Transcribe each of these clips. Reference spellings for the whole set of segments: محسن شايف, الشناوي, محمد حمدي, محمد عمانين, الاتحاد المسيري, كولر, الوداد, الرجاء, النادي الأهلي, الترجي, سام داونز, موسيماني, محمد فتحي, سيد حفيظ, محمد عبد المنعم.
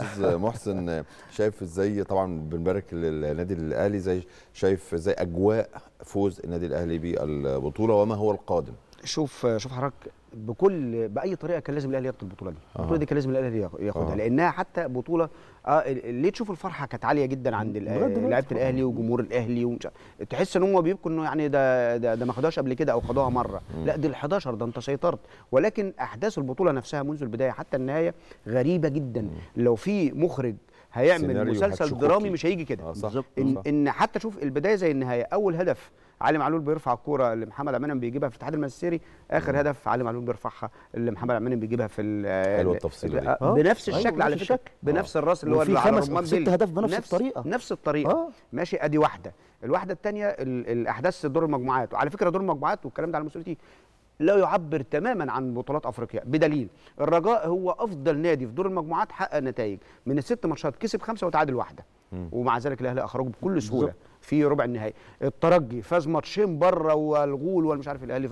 استاذ محسن شايف ازاي، طبعا بنبارك للنادي الاهلي، زي شايف ازاي اجواء فوز النادي الاهلي بالبطوله وما هو القادم؟ شوف حضرتك، باي طريقه كان لازم الاهلي ياخد البطوله دي، البطوله دي كان لازم الاهلي ياخدها، لانها حتى بطوله اللي تشوف الفرحه كانت عاليه جدا عند لعيبه الاهلي وجمهور الاهلي، تحس ان هم بيبكوا انه يعني ده ما خدوهاش قبل كده او خدوها مره، لا دي ال11 ده انت سيطرت، ولكن احداث البطوله نفسها منذ البدايه حتى النهايه غريبه جدا. لو في مخرج هيعمل مسلسل درامي مش هيجي كده. صح. إن حتى شوف البدايه زي النهايه، اول هدف علي معلول بيرفع الكوره اللي محمد عمانين بيجيبها في الاتحاد المسيري، اخر هدف علي معلول بيرفعها اللي محمد عمانين بيجيبها في حلوه التفصيله دي، بنفس الشكل على فكره، بنفس الراس اللي هو اللي على الرمان دي، 6 اهداف بنفس الطريقه، نفس الطريقه. ماشي، ادي واحده. الواحده الثانيه الاحداث دور المجموعات، وعلى فكره دور المجموعات والكلام ده على مسؤوليتي لا يعبر تماما عن بطولات افريقيا، بدليل الرجاء هو افضل نادي في دور المجموعات، حقق نتائج من ال6 ماتشات كسب 5 وتعادل 1، ومع ذلك الاهلي اخرجه بكل سهوله في ربع النهائي. الترجي فاز ماتشين بره والغول والمش عارف، الاهلي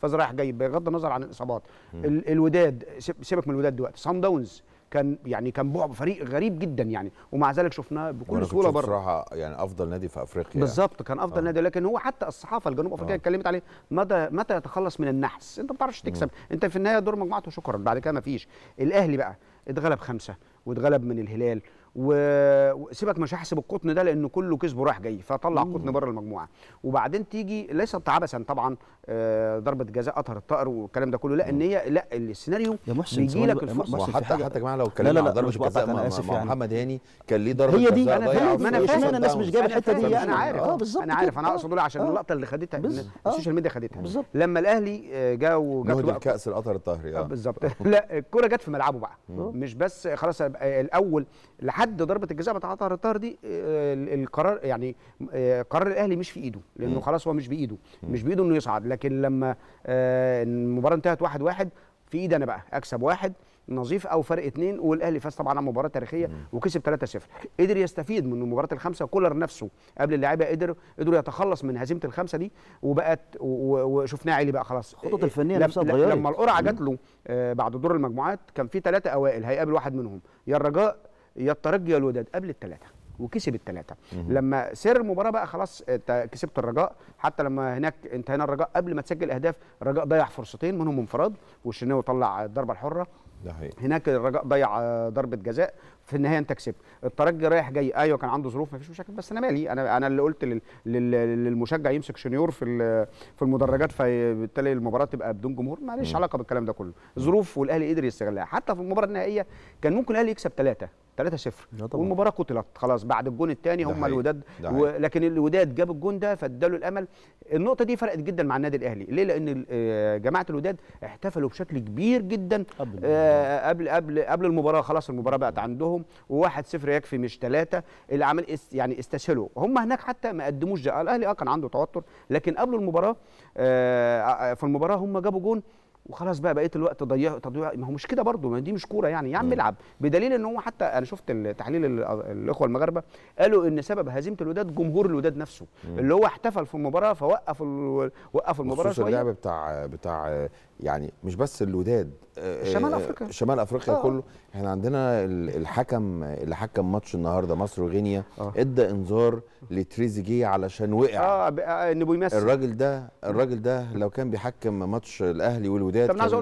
فاز رايح جاي بغض النظر عن الاصابات. الوداد، سيبك من الوداد دلوقتي، سام داونز كان بعبع فريق غريب جدا يعني، ومع ذلك شفناه بكل سهوله بره. بصراحه يعني افضل نادي في افريقيا بالظبط، كان افضل نادي، لكن هو حتى الصحافه الجنوب افريقيه اتكلمت عليه، متى يتخلص من النحس؟ انت ما بتعرفش تكسب، انت في النهايه دور مجموعات وشكرا، بعد كده ما فيش. الاهلي بقى اتغلب 5 واتغلب من الهلال، وسيبك مش هحسب القطن ده لانه كله كسبه رايح جاي، فطلع القطن بره المجموعه. وبعدين تيجي ليست عبثا طبعا ضربه جزاء اطهر الطائر والكلام ده كله، لا ان هي لا السيناريو بيجي لك الفرصه، حتى يا جماعه لو اتكلمنا عن ضربه الجزاء مع محمد هاني كان ليه ضربه جزاء، هي دي انا فاهم الناس مش جايبه الحته دي، انا عارف انا اقصد اقول عشان اللقطه اللي خدتها السوشيال ميديا خدتها لما الاهلي جا وجاب الكاس الاطهر الطاهري بالظبط، لا الكوره جت في ملعبه بقى، مش بس خلاص الاول لحد ضربه الجزاء بتاع الطاهر دي، القرار يعني قرار الاهلي مش في ايده، لانه خلاص هو مش بايده انه يصعد، لكن لما المباراه انتهت 1-1 في ايدي انا بقى اكسب 1 نظيف او فرق 2، والاهلي فاز طبعا على مباراه تاريخيه وكسب 3-0، قدر يستفيد من مباراه ال5، كولر نفسه قبل اللعيبه قدروا يتخلص من هزيمه ال5 دي، وبقت وشفناه عالي بقى خلاص الخطط الفنيه نفسها اتغيرت. لما القرعه جات له بعد دور المجموعات كان في 3 اوائل هيقابل واحد منهم، يا الرجاء يا الترجي يا الوداد، قبل ال3 وكسب ال3. لما سير المباراه بقى خلاص انت كسبت الرجاء، حتى لما هناك انتهينا الرجاء قبل ما تسجل اهداف، الرجاء ضيع فرصتين منهم انفراد والشناوي طلع الضربه الحره، هناك الرجاء ضيع ضربه جزاء، في النهايه انت كسبت. الترجي رايح جاي، ايوه كان عنده ظروف مفيش مشاكل، بس انا مالي، انا اللي قلت للمشجع يمسك شنيور في المدرجات، فبالتالي المباراه تبقى بدون جمهور، ماليش علاقه بالكلام ده كله، ظروف والاهلي قدر يستغلها. حتى في المباراه النهائيه كان ممكن الاهلي يكسب 3-0 والمباراه قتلت خلاص بعد الجون الثاني، هم الوداد لكن الوداد جاب الجون ده فاداله الامل. النقطه دي فرقت جدا مع النادي الاهلي، ليه؟ لان جماعه الوداد احتفلوا بشكل كبير جدا قبل المباراه، خلاص المباراه بقت عندهم، و1-0 يكفي مش 3، العمل يعني استسهلوا هم هناك، حتى ما قدموش ده. الاهلي كان عنده توتر، لكن قبل المباراه في المباراه هم جابوا جون وخلاص بقى بقيه الوقت تضييع، ما هو مش كده برضه، ما دي مش كوره يعني، يا عم العب، بدليل ان هو حتى انا شفت التحليل الاخوه المغاربه قالوا ان سبب هزيمه الوداد جمهور الوداد نفسه اللي هو احتفل في المباراه فوقف وقف المباراه شويه، اللعب بتاع يعني مش بس الوداد، شمال افريقيا كله. احنا عندنا الحكم اللي حكم ماتش النهارده مصر وغينيا ادى انذار لتريزيجيه علشان وقع انه بيمثل. الراجل ده لو كان بيحكم ماتش الاهلي والوداد كان طرد. عايز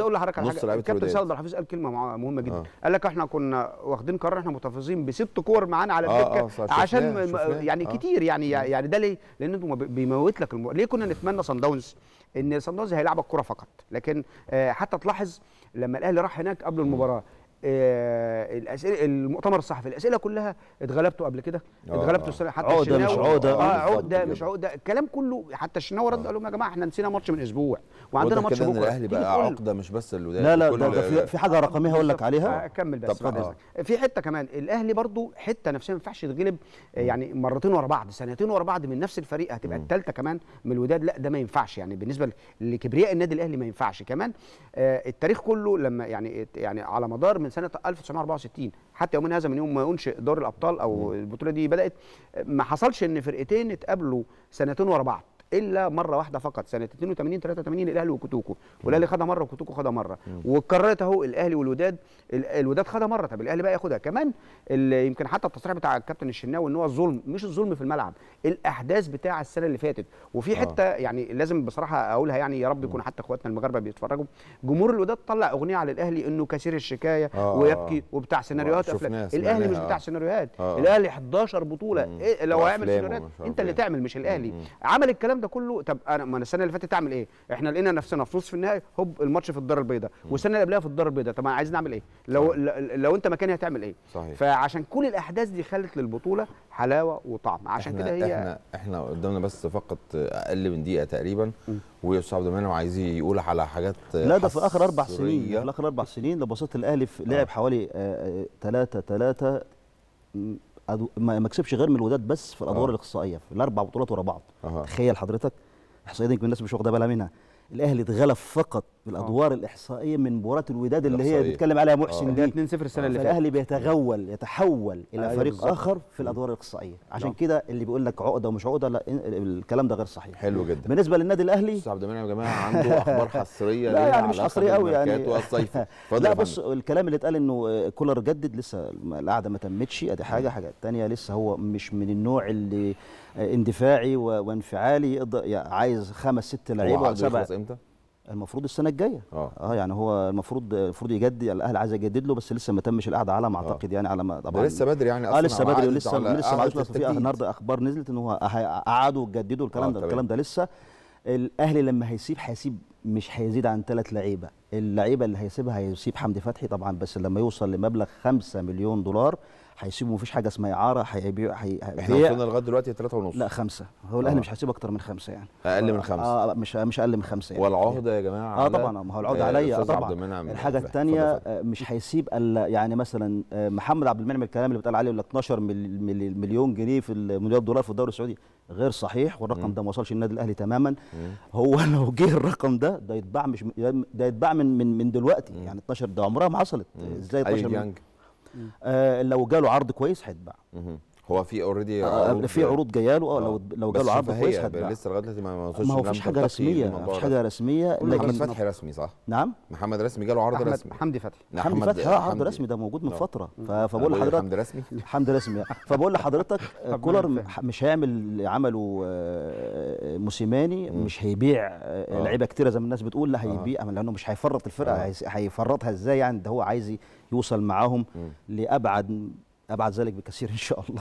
اقول لحضرتك على حاجه، الكابتن سيد حفيظ قال كلمه مهمه جدا، قال لك احنا كنا واخدين قرار احنا محتفظين ب6 كور معانا على الدكه عشان شفناه. يعني كتير يعني ده ليه؟ لان انتوا بيموت لك ليه كنا نتمنى صن داونز ان صن داونز هيلعب الكره فقط، لكن حتى تلاحظ لما الاهلي راح هناك قبل المباراه الاسئله، المؤتمر الصحفي الاسئله كلها اتغلبتوا قبل كده، اتغلبتوا حتى الشناوي عقده مش عقده الكلام كله، حتى الشناوي رد قال لهم يا جماعه احنا نسينا ماتش من اسبوع وعندنا ماتش بكره، الاهلي بقى عقده مش بس الوداد، لا في حاجه رقميه هقول لك عليها، اكمل بس بعد اذنك. في حته كمان الاهلي برضو حته نفسيه ما ينفعش يتغلب يعني مرتين ورا بعض، سنتين ورا بعض من نفس الفريق، هتبقى الثالثه كمان من الوداد، لا ده ما ينفعش يعني بالنسبه لكبرياء النادي الاهلي ما ينفعش كمان. التاريخ كله لما يعني على مدار من سنه 1964 حتى يومنا هذا، من يوم ما انشئ دوري الابطال او البطوله دي بدات، ما حصلش ان فرقتين اتقابلوا سنتين ورا بعض، الا مره واحده فقط سنه 82 83 الاهلي وكوتوكو، والاهلي خدها مره وكوتوكو خدها مره، واتكررت اهو الاهلي والوداد، الوداد خدها مره، طب الاهلي بقى ياخدها كمان. يمكن حتى التصريح بتاع الكابتن الشناوي ان هو الظلم، مش الظلم في الملعب، الاحداث بتاع السنه اللي فاتت. وفي حته يعني لازم بصراحه اقولها، يعني يا رب يكون حتى اخواتنا المغاربه بيتفرجوا، جمهور الوداد طلع اغنيه على الاهلي انه كثير الشكايه ويبكي وبتاع سيناريوهات افلام. الاهلي مش بتاع سيناريوهات، الاهلي 11 بطوله، إيه لو هيعمل سيناريوهات انت اللي تعمل مش الاهلي. عمل الكلام ده كله، طب انا ما السنه اللي فاتت تعمل ايه؟ احنا لقينا نفسنا في نصف النهائي، هوب الماتش في الدار البيضاء، والسنه اللي قبلها في الدار البيضاء، طب عايز نعمل ايه؟ لو انت مكاني هتعمل ايه؟ صحيح. فعشان كل الاحداث دي خلت للبطوله حلاوه وطعم، عشان كده هي احنا قدامنا بس فقط اقل من دقيقه تقريبا، ويوسف عبد المنعم عايز يقول على حاجات. لا ده في اخر 4 سنين، في اخر 4 سنين لبساط الاهلي لعب حوالي 3 ما كسبش غير من الوداد بس في الادوار الاقصائيه في الاربع بطولات ورا بعض. تخيل حضرتك، احصائيه يمكن الناس مش واخده بالها منها، الاهلي اتغلب فقط بالادوار الاحصائيه من مباراه الوداد اللي هي بيتكلم عليها محسن دي 2-0 السنه اللي فاتت. الاهلي بيتغول يتحول الى فريق اخر في الادوار الاقصائيه، عشان كده اللي بيقول لك عقده ومش عقده، لا الكلام ده غير صحيح. حلو جدا. بالنسبه للنادي الاهلي استاذ عبد المنعم يا جماعه عنده اخبار حصريه لا يعني مش حصريه قوي يعني لا بص، الكلام اللي اتقال انه كولر جدد، لسه القعده ما تمتش، ادي حاجه الثانيه لسه هو مش من النوع اللي اندفاعي وانفعالي يقدر، يعني عايز 5-6 لعيبه ولا 7. امتى؟ المفروض السنه الجايه. يعني هو المفروض يجدد، الاهلي عايز يجدد له بس لسه ما تمش القعده على ما اعتقد، يعني على ما طبعا لسه بدري يعني اصلا لسه بدري، لسه ما عادش. في النهارده اخبار نزلت ان هو قعدوا وجددوا الكلام ده. الكلام ده لسه الاهلي لما هيسيب مش هيزيد عن 3 لعيبه، اللعيبه اللي هيسيبها هيسيب حمدي فتحي طبعا، بس لما يوصل لمبلغ $5 مليون هيسيبوا، مفيش حاجه اسمها اعاره، هيبيع. احنا وصلنا لغايه دلوقتي 3.5. لا 5، هو الاهلي مش هيسيب اكتر من 5 يعني، اقل من 5. مش اقل من 5 يعني. والعهده يا جماعه طبعا، ما هو العهده عليا طبعا. الحاجه الثانيه مش هيسيب يعني مثلا محمد عبد المنعم، الكلام اللي بيتقال عليه ولا 12 مليون جنيه في مليار دولار في الدوري السعودي غير صحيح، والرقم ده ما وصلش النادي الاهلي تماما. هو لو جه الرقم ده يتباع، مش ده يتباع من دلوقتي يعني. 12 ده عمرها ما حصلت، ازاي 12؟ لو جاله عرض كويس هيتباع. هو في اوريدي في عروض جاياله. لو جاله عرض كويس هيتباع، لسه لغايه دلوقتي ما وصلش. ما هو مفيش حاجه رسميه، لكن محمد فتحي رسمي صح؟ نعم، محمد رسمي جاله عرض رسمي. حمدي فتحي عرض رسمي، ده موجود من فتره. فبقول لحضرتك حمدي رسمي فبقول لحضرتك كولر مش هيعمل عمله موسيماني، مش هيبيع لعيبه كتيره زي ما الناس بتقول، لا هيبيع، لانه مش هيفرط الفرقه. هيفرطها ازاي يعني؟ ده هو عايز يوصل معاهم لابعد ذلك بكثير ان شاء الله.